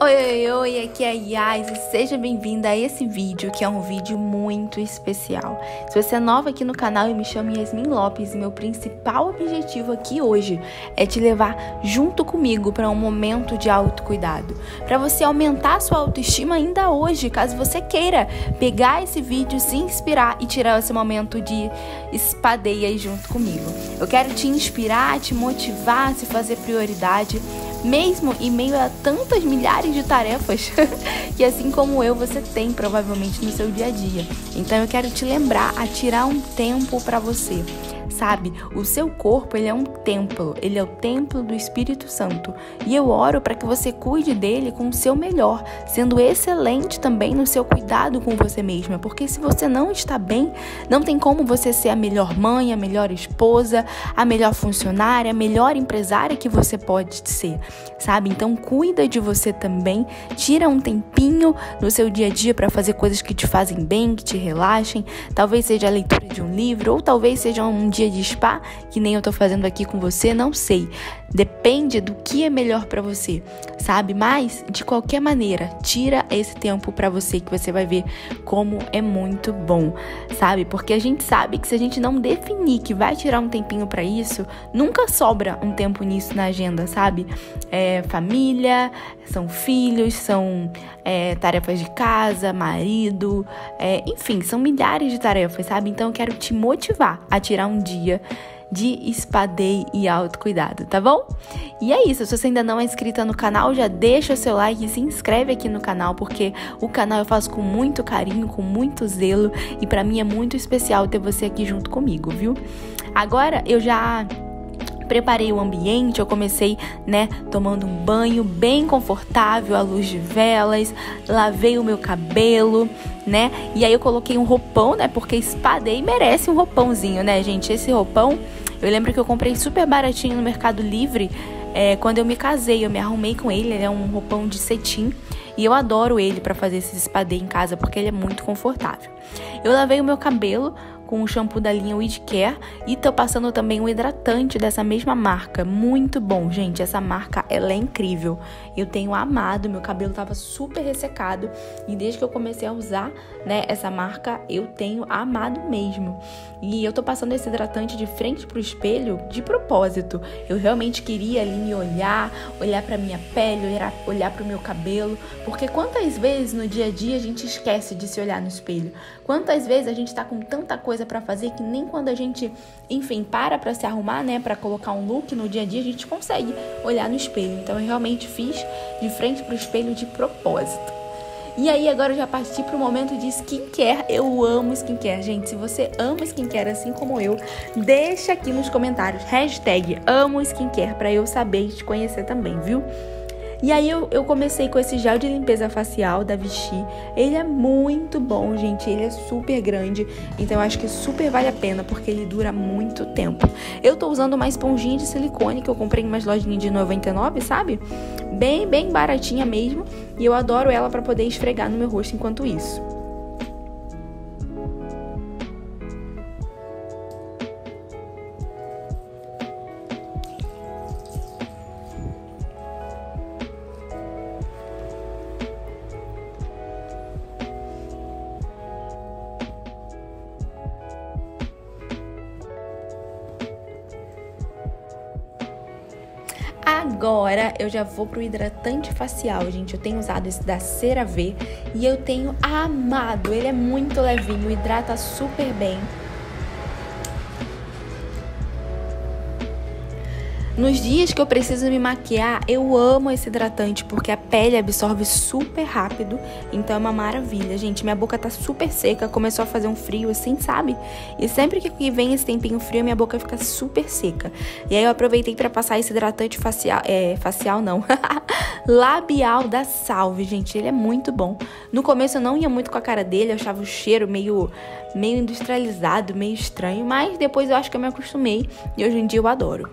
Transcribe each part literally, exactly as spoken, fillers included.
Oi, oi, oi, aqui é a Yas e seja bem-vinda a esse vídeo, que é um vídeo muito especial. Se você é nova aqui no canal, eu me chamo Yasmin Lopes e meu principal objetivo aqui hoje é te levar junto comigo para um momento de autocuidado, para você aumentar a sua autoestima ainda hoje, caso você queira pegar esse vídeo, se inspirar e tirar esse momento de espadeia junto comigo. Eu quero te inspirar, te motivar, se fazer prioridade, mesmo em meio a tantas milhares de tarefas que, assim como eu, você tem provavelmente no seu dia a dia. Então eu quero te lembrar a tirar um tempo para você. Sabe, o seu corpo, ele é um templo, ele é o templo do Espírito Santo. E eu oro para que você cuide dele com o seu melhor, sendo excelente também no seu cuidado com você mesma. Porque se você não está bem, não tem como você ser a melhor mãe, a melhor esposa, a melhor funcionária, a melhor empresária que você pode ser, sabe? Então cuida de você também, tira um tempinho no seu dia a dia para fazer coisas que te fazem bem, que te relaxem. Talvez seja a leitura de um livro, ou talvez seja um dia de spa, que nem eu tô fazendo aqui com você, não sei. Depende do que é melhor pra você, sabe? Mas, de qualquer maneira, tira esse tempo pra você, que você vai ver como é muito bom, sabe? Porque a gente sabe que se a gente não definir que vai tirar um tempinho pra isso, nunca sobra um tempo nisso na agenda, sabe? É família, são filhos, são é, tarefas de casa, marido, é, enfim, são milhares de tarefas, sabe? Então eu quero te motivar a tirar um dia de espadeia e autocuidado, tá bom? E é isso, se você ainda não é inscrita no canal, já deixa o seu like e se inscreve aqui no canal, porque o canal eu faço com muito carinho, com muito zelo, e pra mim é muito especial ter você aqui junto comigo, viu? Agora eu já preparei o ambiente, eu comecei, né, tomando um banho bem confortável, à luz de velas, lavei o meu cabelo, né, e aí eu coloquei um roupão, né, porque espadei merece um roupãozinho, né, gente, esse roupão, eu lembro que eu comprei super baratinho no Mercado Livre, é, quando eu me casei, eu me arrumei com ele, ele é um roupão de cetim, e eu adoro ele pra fazer esses espadeios em casa, porque ele é muito confortável. Eu lavei o meu cabelo com o shampoo da linha Weed Care e tô passando também um hidratante dessa mesma marca, muito bom, gente, essa marca, ela é incrível, eu tenho amado, meu cabelo tava super ressecado e desde que eu comecei a usar, né, essa marca, eu tenho amado mesmo, e eu tô passando esse hidratante de frente pro espelho de propósito, eu realmente queria ali me olhar, olhar pra minha pele, olhar, olhar pro meu cabelo, porque quantas vezes no dia a dia a gente esquece de se olhar no espelho, quantas vezes a gente tá com tanta coisa pra fazer que nem quando a gente, enfim, para pra se arrumar, né, pra colocar um look no dia a dia, a gente consegue olhar no espelho. Então eu realmente fiz de frente pro espelho de propósito. E aí agora eu já parti pro momento de skincare. Eu amo skincare, gente. Se você ama skincare assim como eu, deixa aqui nos comentários hashtag amo skincare pra eu saber e te conhecer também, viu? E aí eu, eu comecei com esse gel de limpeza facial da Vichy, ele é muito bom, gente, ele é super grande, então eu acho que super vale a pena, porque ele dura muito tempo. Eu tô usando uma esponjinha de silicone que eu comprei em umas lojinhas de noventa e nove, sabe? Bem, bem baratinha mesmo, e eu adoro ela pra poder esfregar no meu rosto enquanto isso. Agora eu já vou pro hidratante facial, gente. Eu tenho usado esse da CeraVe e eu tenho amado. Ele é muito levinho, hidrata super bem. Nos dias que eu preciso me maquiar, eu amo esse hidratante, porque a pele absorve super rápido, então é uma maravilha, gente. Minha boca tá super seca, começou a fazer um frio assim, sabe? E sempre que vem esse tempinho frio, minha boca fica super seca. E aí eu aproveitei pra passar esse hidratante facial, é, facial não, labial da Salve, gente. Ele é muito bom. No começo eu não ia muito com a cara dele, eu achava o cheiro meio, meio industrializado, meio estranho, mas depois eu acho que eu me acostumei e hoje em dia eu adoro.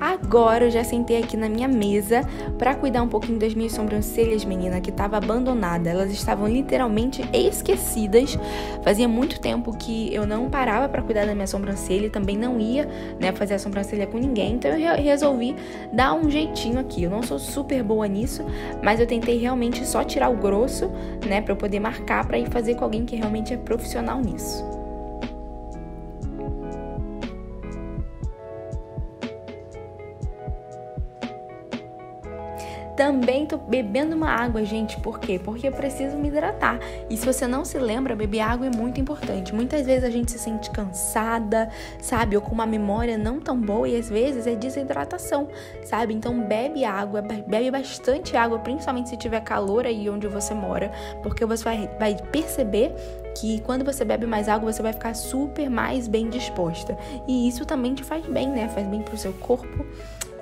Agora eu já sentei aqui na minha mesa pra cuidar um pouquinho das minhas sobrancelhas, menina, que tava abandonada. Elas estavam literalmente esquecidas. Fazia muito tempo que eu não parava pra cuidar da minha sobrancelha e também não ia, né, fazer a sobrancelha com ninguém. Então eu resolvi dar um jeitinho aqui. Eu não sou super boa nisso, mas eu tentei realmente só tirar o grosso, né, pra eu poder marcar, pra ir fazer com alguém que realmente é profissional nisso. Também tô bebendo uma água, gente. Por quê? Porque eu preciso me hidratar. E se você não se lembra, beber água é muito importante. Muitas vezes a gente se sente cansada, sabe? Ou com uma memória não tão boa e às vezes é desidratação, sabe? Então bebe água, bebe bastante água, principalmente se tiver calor aí onde você mora, porque você vai, vai perceber que quando você bebe mais água, você vai ficar super mais bem disposta. E isso também te faz bem, né? Faz bem pro seu corpo.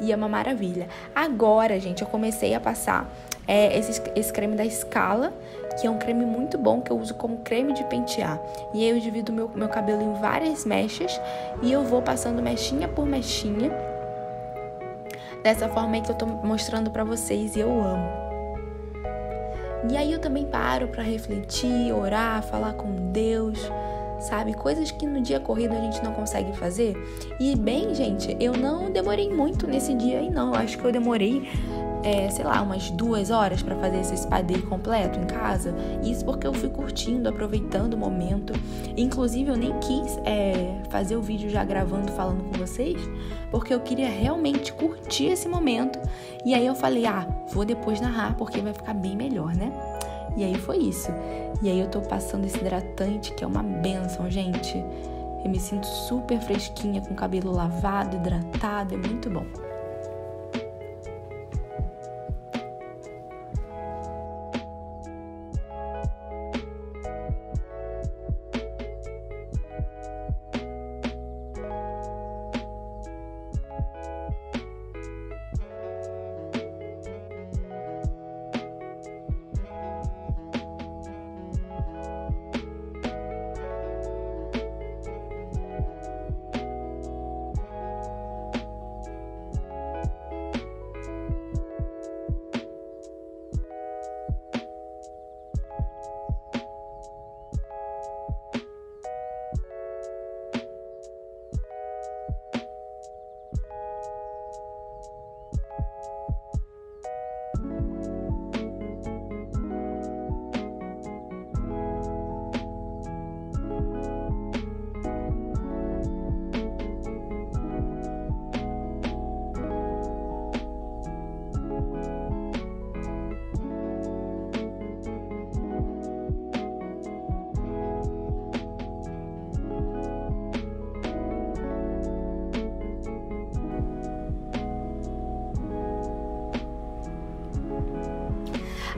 E é uma maravilha. Agora, gente, eu comecei a passar é, esse, esse creme da Scala, que é um creme muito bom, que eu uso como creme de pentear. E aí eu divido meu, meu cabelo em várias mechas e eu vou passando mechinha por mechinha. Dessa forma aí que eu tô mostrando pra vocês e eu amo. E aí eu também paro pra refletir, orar, falar com Deus, sabe? Coisas que no dia corrido a gente não consegue fazer. E bem, gente, eu não demorei muito nesse dia aí, não. Acho que eu demorei, é, sei lá, umas duas horas pra fazer esse spa day completo em casa. Isso porque eu fui curtindo, aproveitando o momento. Inclusive, eu nem quis é, fazer o vídeo já gravando, falando com vocês, porque eu queria realmente curtir esse momento. E aí eu falei, ah, vou depois narrar, porque vai ficar bem melhor, né? E aí foi isso. E aí eu tô passando esse hidratante, que é uma bênção, gente. Eu me sinto super fresquinha, com o cabelo lavado, hidratado, é muito bom.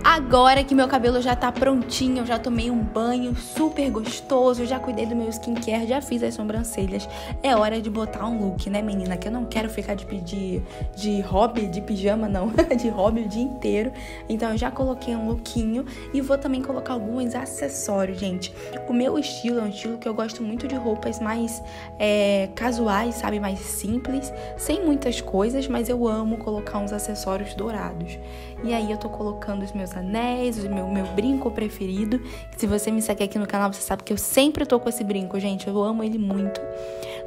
Agora que meu cabelo já tá prontinho, eu já tomei um banho super gostoso, já cuidei do meu skincare, já fiz as sobrancelhas. É hora de botar um look, né, menina? Que eu não quero ficar de pedir de hobby, de pijama, não. De hobby o dia inteiro. Então eu já coloquei um lookinho e vou também colocar alguns acessórios, gente. O meu estilo é um estilo que eu gosto muito de roupas mais é, casuais, sabe? Mais simples, sem muitas coisas, mas eu amo colocar uns acessórios dourados. E aí eu tô colocando os meus anéis, o meu, meu brinco preferido. Se você me segue aqui no canal, você sabe que eu sempre tô com esse brinco, gente. Eu amo ele muito.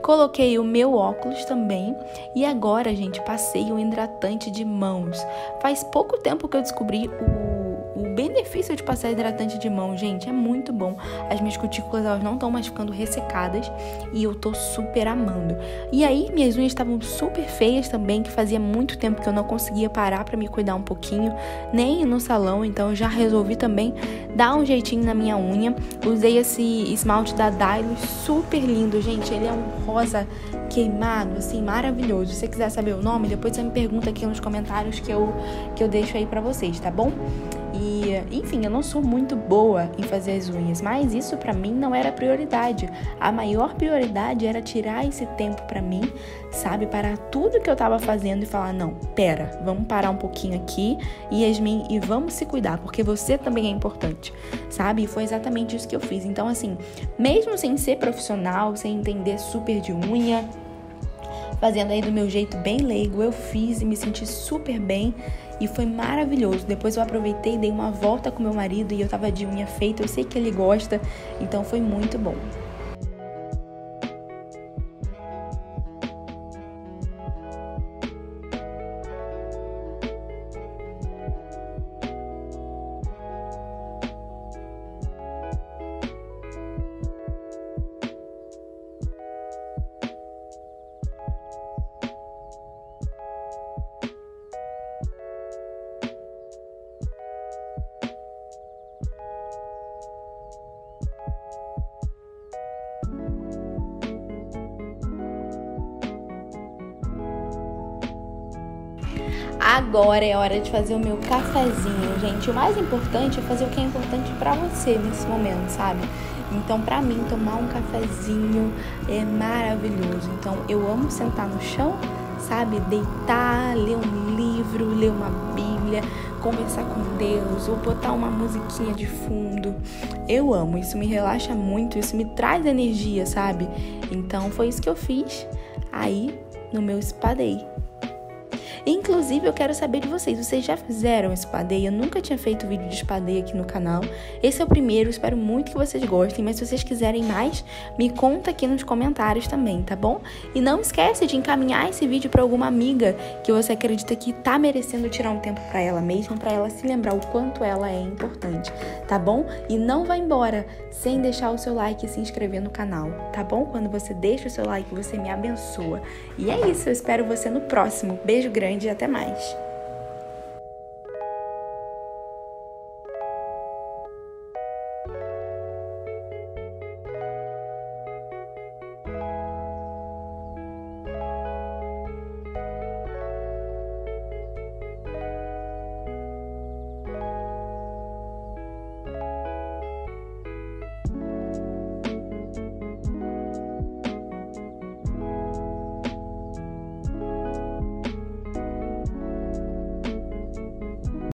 Coloquei o meu óculos também. E agora, gente, passei um hidratante de mãos. Faz pouco tempo que eu descobri o, o benefício de passar hidratante de mão, gente. É muito bom. As minhas cutículas, elas não estão mais ficando ressecadas. E eu tô super amando. E aí, minhas unhas estavam super feias também, que fazia muito tempo que eu não conseguia parar pra me cuidar um pouquinho, nem no salão. Então eu já resolvi também dar um jeitinho na minha unha. Usei esse esmalte da Dailos, super lindo, gente. Ele é um rosa queimado, assim, maravilhoso. Se você quiser saber o nome, depois você me pergunta aqui nos comentários que eu, que eu deixo aí pra vocês, tá bom? E, enfim, eu não sou muito boa em fazer as unhas, mas isso pra mim não era prioridade. A maior prioridade era tirar esse tempo pra mim, sabe? Parar tudo que eu tava fazendo e falar, não, pera, vamos parar um pouquinho aqui, Yasmin, e vamos se cuidar, porque você também é importante, sabe? E foi exatamente isso que eu fiz. Então, assim, mesmo sem ser profissional, sem entender super de unha, fazendo aí do meu jeito bem leigo. Eu fiz e me senti super bem e foi maravilhoso. Depois eu aproveitei, dei uma volta com meu marido e eu tava de unha feita, eu sei que ele gosta, então foi muito bom. Agora é hora de fazer o meu cafezinho, gente. O mais importante é fazer o que é importante pra você nesse momento, sabe? Então, pra mim, tomar um cafezinho é maravilhoso. Então, eu amo sentar no chão, sabe? Deitar, ler um livro, ler uma Bíblia, conversar com Deus ou botar uma musiquinha de fundo. Eu amo, isso me relaxa muito, isso me traz energia, sabe? Então, foi isso que eu fiz aí no meu spa day. Inclusive, eu quero saber de vocês, vocês já fizeram spa day? Eu nunca tinha feito vídeo de spa day aqui no canal. Esse é o primeiro, espero muito que vocês gostem, mas se vocês quiserem mais, me conta aqui nos comentários também, tá bom? E não esquece de encaminhar esse vídeo pra alguma amiga que você acredita que tá merecendo tirar um tempo pra ela mesma, pra ela se lembrar o quanto ela é importante, tá bom? E não vá embora sem deixar o seu like e se inscrever no canal, tá bom? Quando você deixa o seu like, você me abençoa. E é isso, eu espero você no próximo. Beijo grande. Grande e até mais!